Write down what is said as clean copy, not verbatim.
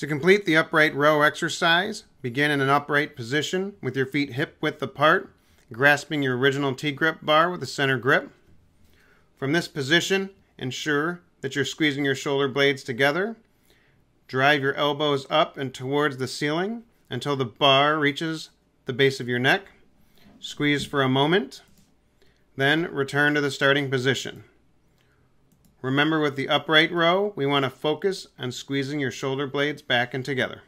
To complete the upright row exercise, begin in an upright position with your feet hip-width apart, grasping your original T-grip bar with a center grip. From this position, ensure that you're squeezing your shoulder blades together. Drive your elbows up and towards the ceiling until the bar reaches the base of your neck. Squeeze for a moment, then return to the starting position. Remember, with the upright row, we want to focus on squeezing your shoulder blades back and together.